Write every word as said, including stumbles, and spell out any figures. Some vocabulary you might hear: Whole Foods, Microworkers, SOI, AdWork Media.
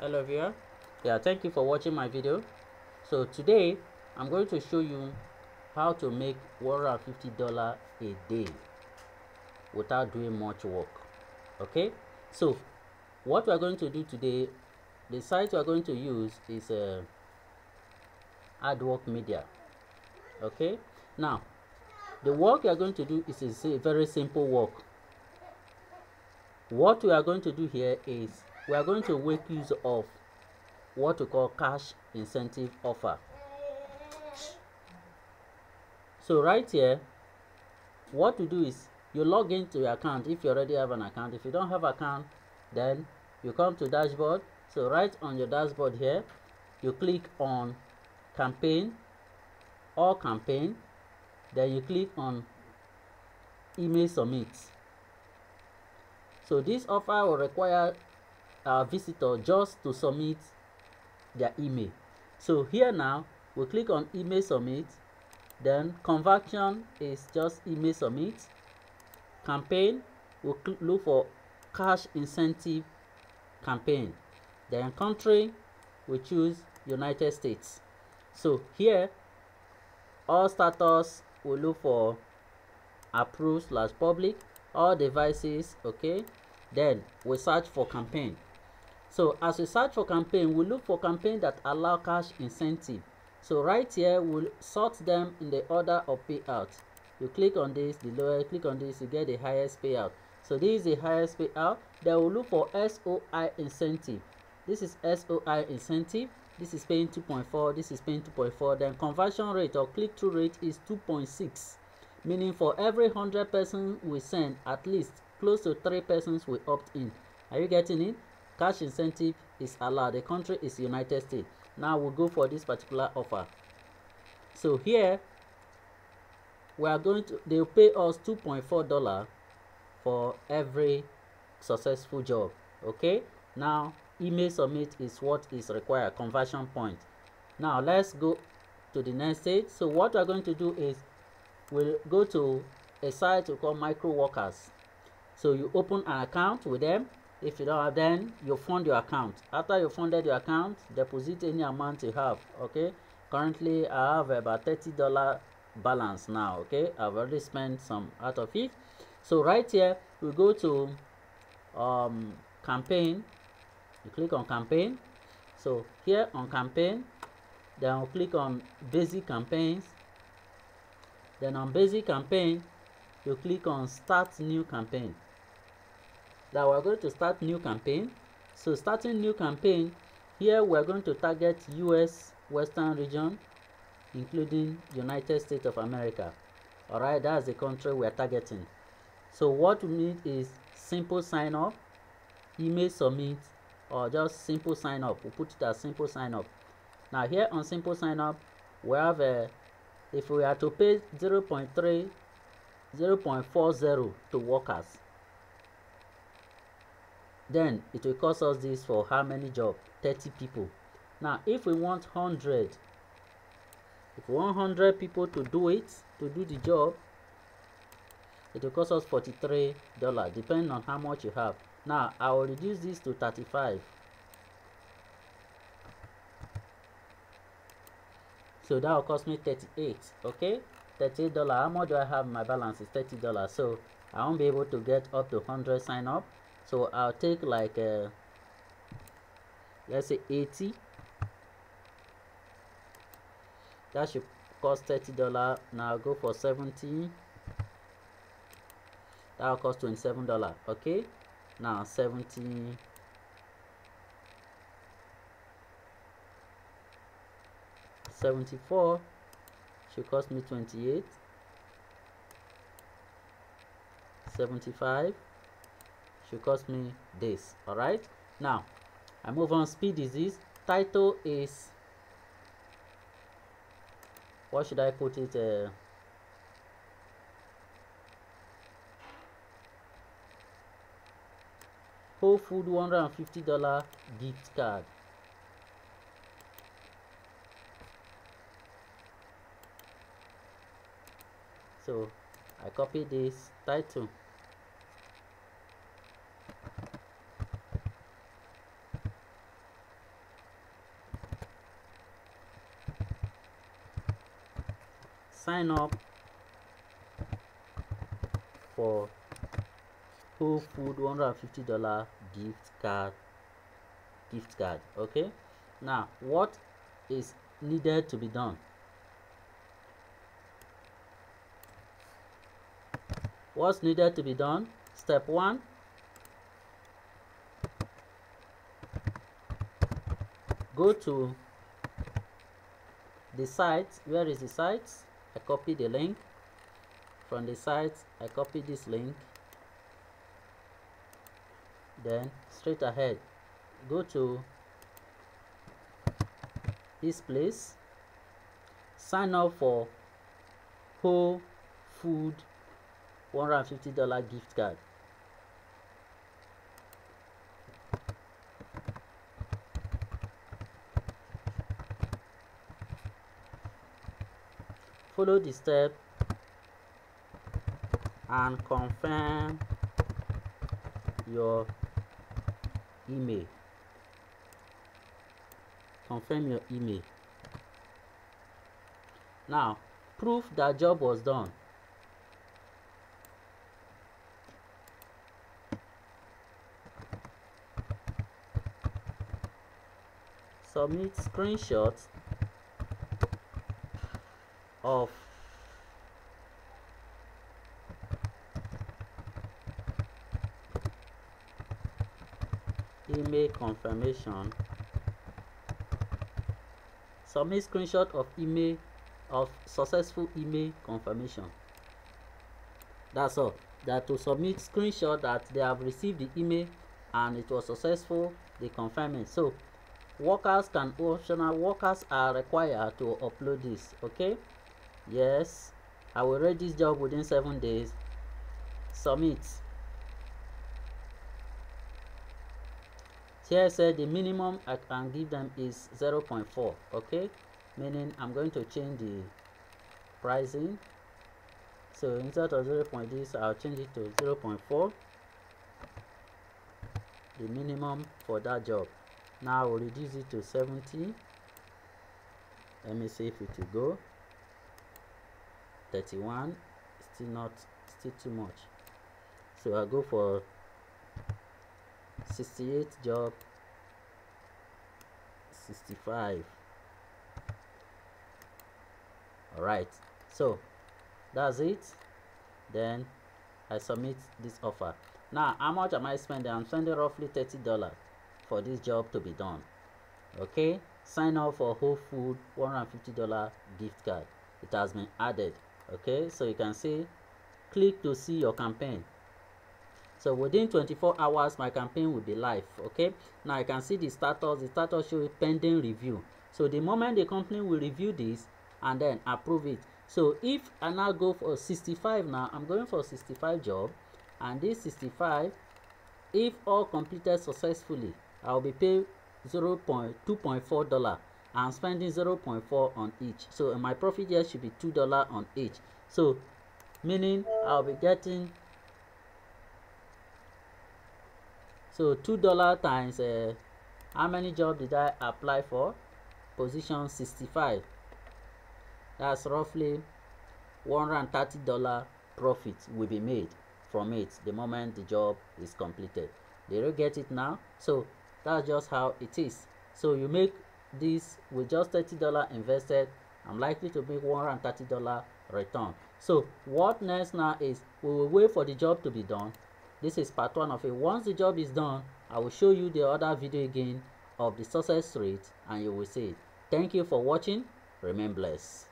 Hello viewer. Yeah, thank you for watching my video. So today I'm going to show you how to make one hundred fifty dollars a day without doing much work. Okay, so what we're going to do today, the site we're going to use is uh, AdWork Media. Okay, now the work you're going to do is a very simple work. What we are going to do here is we are going to make use of what we call cash incentive offer. So right here, what you do is you log into your account if you already have an account. If you don't have an account, then you come to dashboard. So right on your dashboard here, you click on campaign or campaign, then you click on email submit. So this offer will require our visitor just to submit their email. So here now we click on email submit, then conversion is just email submit. Campaign, we we'll look for cash incentive campaign. Then country, we choose United States. So here, all status, we we'll look for approved slash public, all devices, okay. Then we search for campaign. So as we search for campaign, we look for campaign that allow cash incentive. So right here, we'll sort them in the order of payout. You click on this, the lower, click on this, you get the highest payout. So this is the highest payout. Then we'll look for S O I incentive. This is S O I incentive. This is paying two point four, this is paying two point four. Then conversion rate or click-through rate is two point six, meaning for every one hundred persons we send, at least close to three persons will opt in. Are you getting it? Cash incentive is allowed. The country is United States. Now we'll go for this particular offer. So here, we are going to, they'll pay us two point four dollars for every successful job. Okay, now email submit is what is required, conversion point. Now let's go to the next stage. So what we're going to do is we'll go to a site we call Microworkers. So you open an account with them. If you don't have, then you fund your account. After you funded your account, deposit any amount you have. Okay, currently I have about thirty dollars balance now. Okay, I've already spent some out of it. So right here we go to um campaign. You click on campaign. So here on campaign, then I'll click on basic campaigns. Then on basic campaign, you click on start new campaign. Now we're going to start new campaign. So starting new campaign, here we're going to target U S Western region, including United States of America. All right, that's the country we are targeting. So what we need is simple sign up, email submit, or just simple sign up. We put it as simple sign up. Now here on simple sign up, we have a, if we are to pay zero point three, zero point four zero to workers, then it will cost us this for how many jobs? thirty people. Now if we want one hundred, if we want one hundred people to do it, to do the job, it will cost us forty-three dollars, depending on how much you have. Now I will reduce this to thirty-five. So that will cost me thirty-eight. Okay, thirty-eight dollars. How much do I have in my balance? Is thirty dollars. So I won't be able to get up to one hundred sign up. So I'll take like uh, let's say eighty. That should cost thirty dollars. Now I'll go for seventy. That will cost twenty-seven dollars. Okay, now seventy. seventy-four should cost me twenty-eight. seventy-five should cost me this. All right, now I move on. Speed is this. Title is, what should I put it? Uh, Whole Foods one hundred fifty dollars gift card. So I copy this title. sign up for Whole Foods one hundred fifty dollar gift card gift card okay. Now what is needed to be done? What's needed to be done? Step one, go to the site. Where is the site? I copy the link from the site. I copy this link, then straight ahead go to this place, sign up for Whole Foods one hundred fifty dollar gift card. Follow the step and confirm your email. Confirm your email. Now, proof that job was done. Submit screenshots of email confirmation. Submit screenshot of email of successful email confirmation. That's all. That to submit screenshot that they have received the email and it was successful, they confirm it. So workers can optional workers are required to upload this. Okay, yes, I will rate this job within seven days. Submit. Here I said the minimum I can give them is zero point four, okay, meaning I'm going to change the pricing. So instead of zero point zero, I'll change it to zero point four, the minimum for that job. Now I will reduce it to seventy. Let me see if it will go. Thirty-one, still not, still too much. So I'll go for sixty-eight job, sixty-five. All right. So that's it. Then I submit this offer. Now, how much am I spending? I'm spending roughly thirty dollars. For this job to be done. Okay, sign up for Whole Foods one hundred fifty dollar gift card. It has been added. Okay, so you can see, click to see your campaign. So within twenty-four hours my campaign will be live. Okay, now you can see the status. The status shows pending review. So the moment the company will review this and then approve it. So if I now go for sixty-five, now I'm going for sixty-five job, and this sixty-five, if all completed successfully, I'll be paid zero point two four dollars. I'm spending zero point four on each, so my profit here should be two dollars on each. So meaning I'll be getting, so two dollars times uh, how many jobs did I apply for? Position sixty-five. That's roughly one hundred thirty dollar profit will be made from it the moment the job is completed. Did you get it now? So that's just how it is. So you make this with just thirty dollars invested. I'm likely to make one hundred thirty dollars return. So what next now is we will wait for the job to be done. This is part one of it. Once the job is done, I will show you the other video again of the success rate and you will see it. Thank you for watching. Remain blessed.